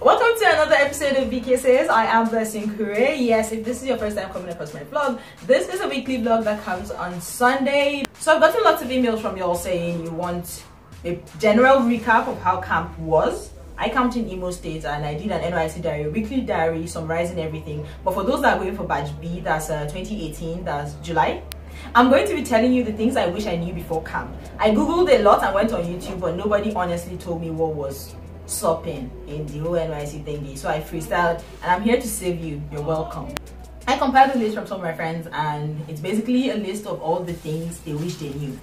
Welcome to another episode of BK Says. I am Blessing Kure. Yes, if this is your first time coming across my vlog, this is a weekly vlog that comes on Sunday. So I've gotten lots of emails from y'all saying you want a general recap of how camp was. I camped in Imo State and I did an NYC diary, weekly diary, summarizing everything. But for those that are going for Batch B, that's 2018, that's July. I'm going to be telling you the things I wish I knew before camp. I googled a lot and went on YouTube, but nobody honestly told me what was supping in the whole NYC thingy. So I freestyled and I'm here to save you. You're welcome. I compiled a list from some of my friends and it's basically a list of all the things they wish they knew.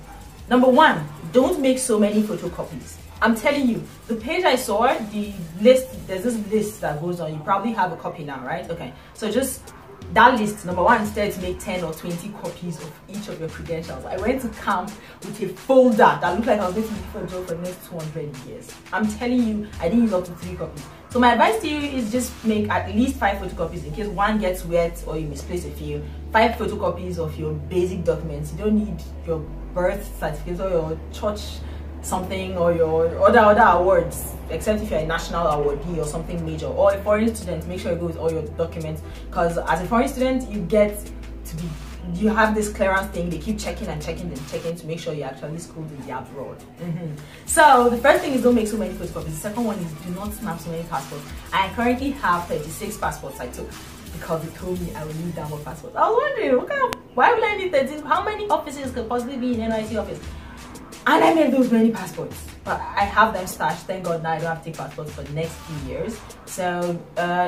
Number 1, don't make so many photocopies. I'm telling you, the page I saw, the list, there's this list that goes on. You probably have a copy now, right? Okay, so just that list, number 1, instead to make 10 or 20 copies of each of your credentials. I went to camp with a folder that looked like I was going to look for a job for the next 200 years. I'm telling you, I didn't use up to 3 copies. So my advice to you is just make at least 5 photocopies in case one gets wet or you misplace a few. 5 photocopies of your basic documents. You don't need your birth certificate or your church something or your other awards, except if you're a national awardee or something major, or a foreign student. Make sure you go with all your documents, because as a foreign student you get to be, you have this clearance thing, they keep checking and checking and checking to make sure you're actually schooled in the abroad. So the first thing is don't make so many photocopies. The second one is do not snap so many passports. I currently have 36 passports I took because they told me I would need that more passports. I was wondering why would I need 13? How many offices could possibly be in NYC office? And I made those many passports, but I have them stashed. Thank God now I don't have to take passports for the next few years. So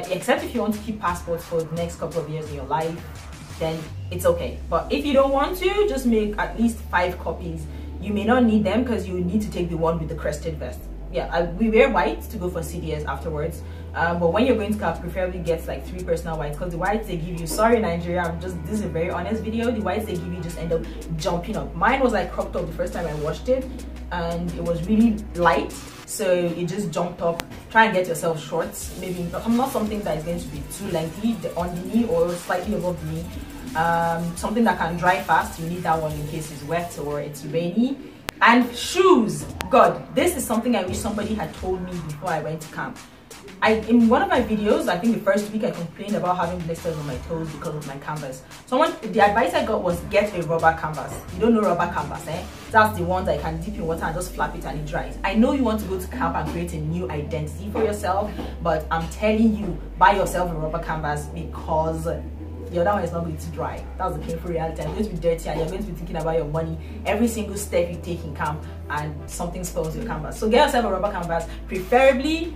except if you want to keep passports for the next couple of years in your life, then it's okay. But if you don't want to, just make at least 5 copies. You may not need them because you need to take the one with the crested vest. Yeah, we wear whites to go for CDS afterwards. But when you're going to camp, preferably get like 3 personal whites, because the whites they give you, sorry Nigeria, this is a very honest video, the whites they give you just end up jumping up. Mine was like cropped up the first time I washed it and it was really light, so it just jumped up. Try and get yourself shorts, maybe not something that is going to be too lengthy, on the knee or slightly above the knee. Something that can dry fast. You need that one in case it's wet or it's rainy. And shoes, God, this is something I wish somebody had told me before I went to camp. In one of my videos, I think the first week, I complained about having blisters on my toes because of my canvas. The advice I got was get a rubber canvas. You don't know rubber canvas, eh? That's the one that I can dip in water and just flap it and it dries. I know you want to go to camp and create a new identity for yourself, but I'm telling you, buy yourself a rubber canvas, because the other one is not going to dry. That's the painful reality. I'm going to be dirty and you're going to be thinking about your money every single step you take in camp, and something spoils your canvas. So get yourself a rubber canvas, preferably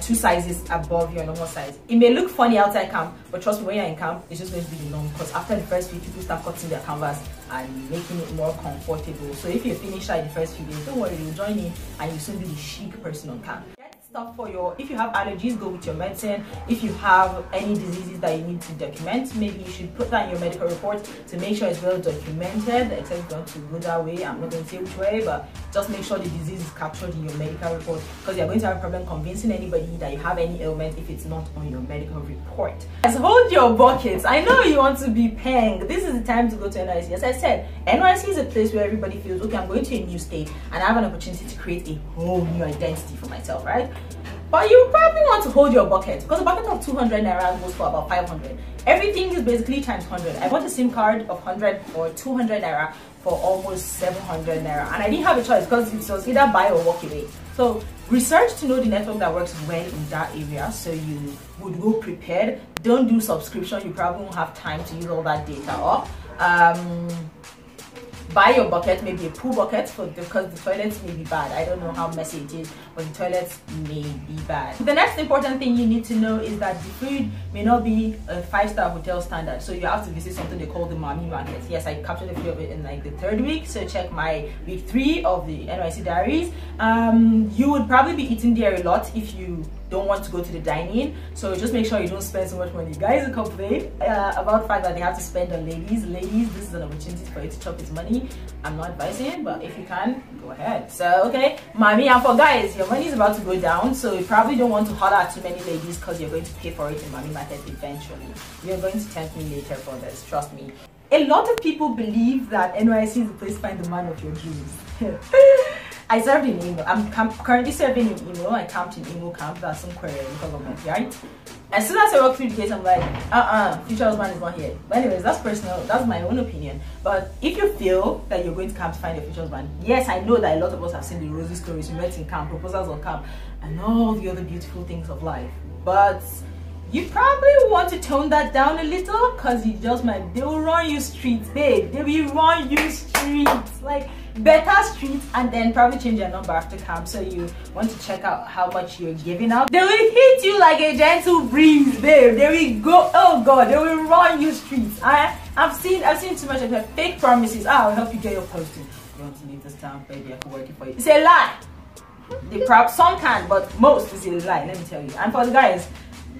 2 sizes above your normal size. It may look funny outside camp, but trust me, when you're in camp, it's just going to be the norm, because after the first week, people start cutting their canvas and making it more comfortable. So if you finish like the first few days, don't worry, you'll join in and you'll soon be the chic person on camp. For your, if you have allergies, go with your medicine. If you have any diseases that you need to document, maybe you should put that in your medical report to make sure it's well documented. Except you don't to go that way, I'm not going to say which way, but just make sure the disease is captured in your medical report, because you're going to have a problem convincing anybody that you have any ailment if it's not on your medical report. As hold your buckets. I know you want to be paying. This is the time to go to NYC. As I said, NYC is a place where everybody feels, okay, I'm going to a new state and I have an opportunity to create a whole new identity for myself, right? But you probably want to hold your bucket, because a bucket of 200 naira goes for about 500. Everything is basically times 100. I bought a SIM card of 100 or 200 naira for almost 700 naira, and I didn't have a choice because it was either buy or walk away. So research to know the network that works well in that area, so you would go prepared. Don't do subscription, you probably won't have time to use all that data up. Buy your bucket, maybe a pool bucket, because the toilets may be bad. I don't know how messy it is, but the toilets may be bad. The next important thing you need to know is that the food may not be a 5-star hotel standard. So you have to visit something they call the mommy market. Yes, I captured a few of it in like the 3rd week. So check my week 3 of the NYC diaries. You would probably be eating there a lot if you don't want to go to the dining, so just make sure you don't spend so much money. Guys complain about the fact that they have to spend on ladies. Ladies, this is an opportunity for you to chop his money. I'm not advising, but if you can, go ahead. So okay, mommy, and for guys, your money is about to go down, so you probably don't want to holler at too many ladies, because you're going to pay for it in mommy market eventually. You're going to tempt me later for this, trust me. A lot of people believe that NYC is the place to find the man of your dreams. I served in Imo. I'm currently serving in Imo. I camped in Imo camp. That's some query because of my yard. As soon as I walk through the gate, I'm like, future husband is not here. But anyways, that's personal. That's my own opinion. But if you feel that you're going to camp to find a future husband, yes, I know that a lot of us have seen the rosy stories. We met in camp, proposals on camp, and all the other beautiful things of life. But you probably want to tone that down a little, because you just might, they will run you streets, babe. They will run you streets, like better streets, and then probably change your number after camp. So you want to check out how much you're giving out. They will hit you like a gentle breeze, babe. They will go, oh god, they will run you streets. I've seen too much of like fake promises. I'll help you get your posting. You want to leave this town, baby, I could work it for you. It's a lie. Some can, but most is a lie, let me tell you. And for the guys,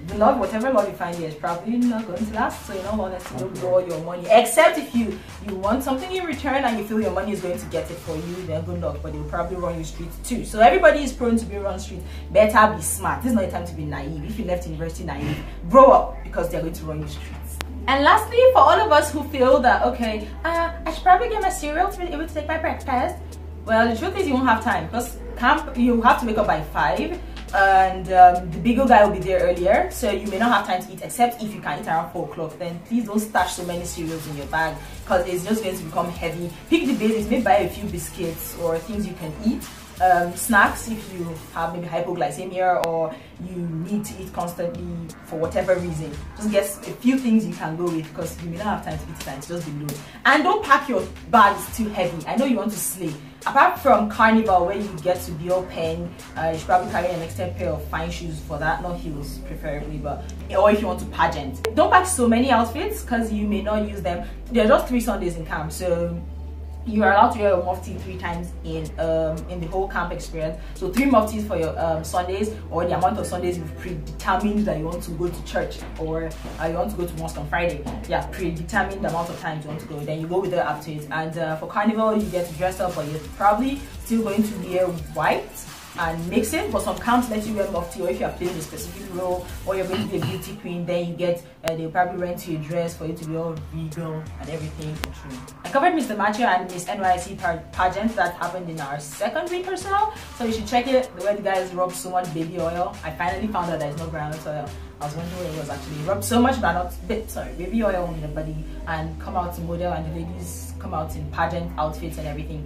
the love, whatever love you find here is probably not going to last, so you don't want us to blow all your money. Except if you want something in return and you feel your money is going to get it for you, then good luck, but they'll probably run you street too. So everybody is prone to be run street. Better be smart. This is not a time to be naive. If you left university naive, grow up, because they're going to run you streets. And lastly, for all of us who feel that, okay, I should probably get my cereal to be able to take my breakfast. Well, the truth is you won't have time, because camp, you have to wake up by 5. And the big guy will be there earlier, so you may not have time to eat, except if you can eat around 4 o'clock. Then please don't stash so many cereals in your bag, because it's just going to become heavy. Pick the basics, maybe buy a few biscuits or things you can eat. Snacks if you have maybe hypoglycemia or you need to eat constantly for whatever reason. Just get a few things you can go with, because you may not have time to eat tonight, just be low. And don't pack your bags too heavy. I know you want to slay. Apart from carnival where you get to be all pen, you should probably carry an extra pair of fine shoes for that, not heels preferably, but or if you want to pageant. Don't pack so many outfits, because you may not use them. There are just 3 Sundays in camp, so you are allowed to wear your mufti 3 times in the whole camp experience. So 3 muftis for your Sundays, or the amount of Sundays you've predetermined that you want to go to church, or you want to go to mosque on Friday. Yeah, predetermined amount of times you want to go. Then you go with the up to it. And for carnival, you get to dress up, but you're probably still going to wear white and mix it. But some camps let you wear mufti, or if you are playing a specific role, or you're going to be a beauty queen, then you get they'll probably rent you a dress for you to be all regal and everything. I covered Mr. Macho and Miss NYC pageant that happened in our 2nd week or so you should check it. The way the guys rubbed so much baby oil, I finally found out there's no groundnut oil. I was wondering where it was actually. Rubbed so much baby oil on the body and come out to model, and the ladies come out in pageant outfits and everything.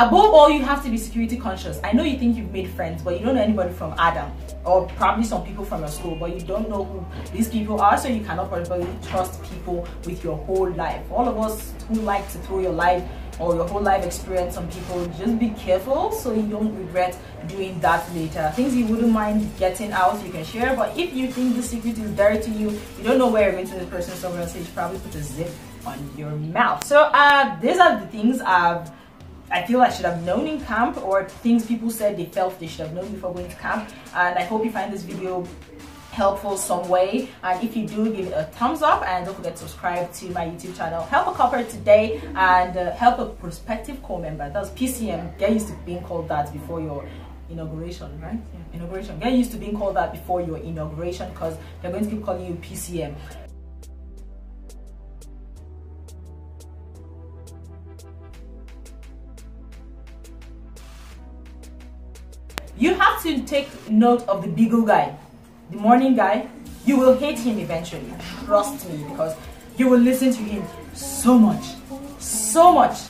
Above all, you have to be security conscious. I know you think you've made friends, but you don't know anybody from Adam, or probably some people from your school, but you don't know who these people are, so you cannot probably trust people with your whole life. All of us who like to throw your life or your whole life experience on people, just be careful so you don't regret doing that later. Things you wouldn't mind getting out, you can share, but if you think the secret is dirty to you, you don't know where you're going to this person, so you probably put a zip on your mouth. So these are the things I feel I should have known in camp, or things people said they felt they should have known before going to camp. And I hope you find this video helpful some way, and if you do, give it a thumbs up, and don't forget to subscribe to my YouTube channel. Help a corporate today, and help a prospective core member. That's PCM. Get used to being called that before your inauguration, right? Yeah. Inauguration. Get used to being called that before your inauguration, because they're going to keep calling you PCM. You have to take note of the beagle guy, the morning guy. You will hate him eventually, trust me, because you will listen to him so much